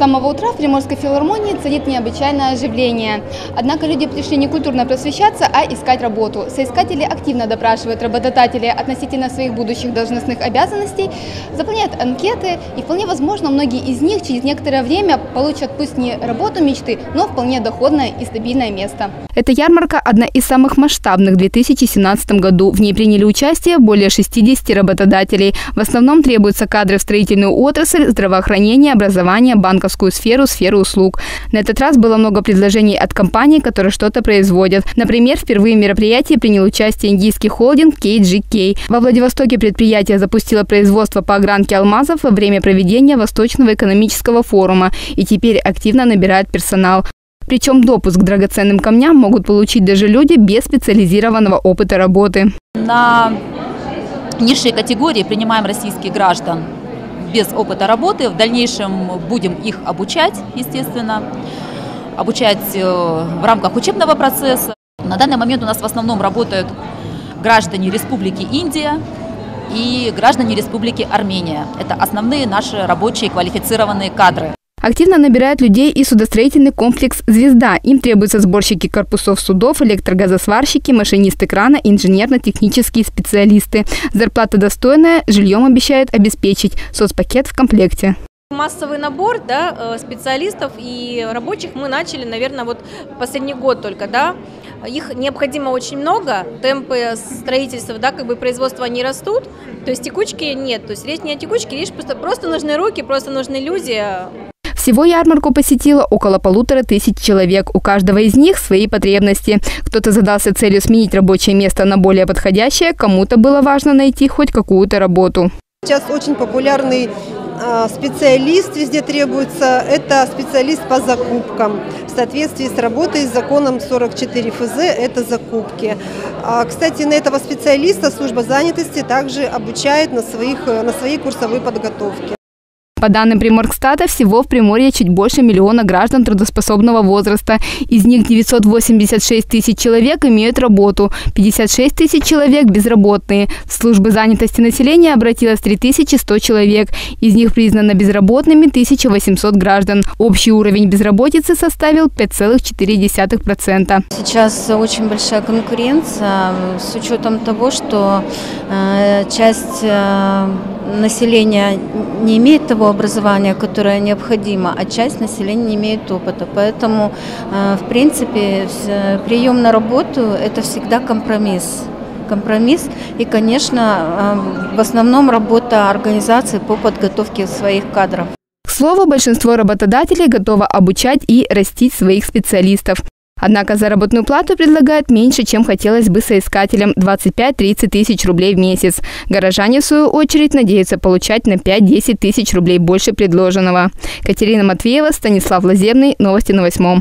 самого утра в Приморской филармонии царит необычайное оживление. Однако люди пришли не культурно просвещаться, а искать работу. Соискатели активно допрашивают работодателей относительно своих будущих должностных обязанностей, заполняют анкеты, и вполне возможно, многие из них через некоторое время получат пусть не работу мечты, но вполне доходное и стабильное место. Эта ярмарка одна из самых масштабных в 2017 году. В ней приняли участие более 60 работодателей. В основном требуются кадры в строительную отрасль, здравоохранение, образование, банковскую сферу, сферу услуг. На этот раз было много предложений от компаний, которые что-то производят. Например, впервые в мероприятии принял участие индийский холдинг KGK. Во Владивостоке предприятие запустило производство по огранке алмазов во время проведения Восточного экономического форума и теперь активно набирает персонал. Причем допуск к драгоценным камням могут получить даже люди без специализированного опыта работы. На низшие категории принимаем российских граждан без опыта работы. В дальнейшем будем их обучать, естественно, обучать в рамках учебного процесса. На данный момент у нас в основном работают граждане Республики Индия и граждане Республики Армения. Это основные наши рабочие квалифицированные кадры. Активно набирают людей и судостроительный комплекс «Звезда». Им требуются сборщики корпусов судов, электрогазосварщики, машинисты крана, инженерно-технические специалисты. Зарплата достойная, жильем обещают обеспечить. Соцпакет в комплекте. Массовый набор, да, специалистов и рабочих мы начали, наверное, вот последний год только, да. Их необходимо очень много, темпы строительства, да, как бы производства не растут, то есть текучки нет, то есть речь не о текучке, речь просто нужны руки, просто нужны люди. Всего ярмарку посетило около 1500 человек. У каждого из них свои потребности. Кто-то задался целью сменить рабочее место на более подходящее, кому-то было важно найти хоть какую-то работу. Сейчас очень популярный специалист везде требуется. Это специалист по закупкам. В соответствии с работой с законом 44 ФЗ это закупки. Кстати, на этого специалиста служба занятости также обучает на своей курсовой подготовке. По данным Приморьстата, всего в Приморье чуть больше миллиона граждан трудоспособного возраста. Из них 986 тысяч человек имеют работу, 56 тысяч человек безработные. В службы занятости населения обратилось 3100 человек. Из них признано безработными 1800 граждан. Общий уровень безработицы составил 5,4%. Сейчас очень большая конкуренция с учетом того, что часть населения не имеет того образования, которое необходимо, а часть населения не имеет опыта. Поэтому, в принципе, прием на работу – это всегда компромисс. Компромисс и, конечно, в основном работа организации по подготовке своих кадров. К слову, большинство работодателей готово обучать и растить своих специалистов. Однако заработную плату предлагают меньше, чем хотелось бы соискателям – 25-30 тысяч рублей в месяц. Горожане, в свою очередь, надеются получать на 5-10 тысяч рублей больше предложенного. Катерина Матвеева, Станислав Лазебный. Новости на 8.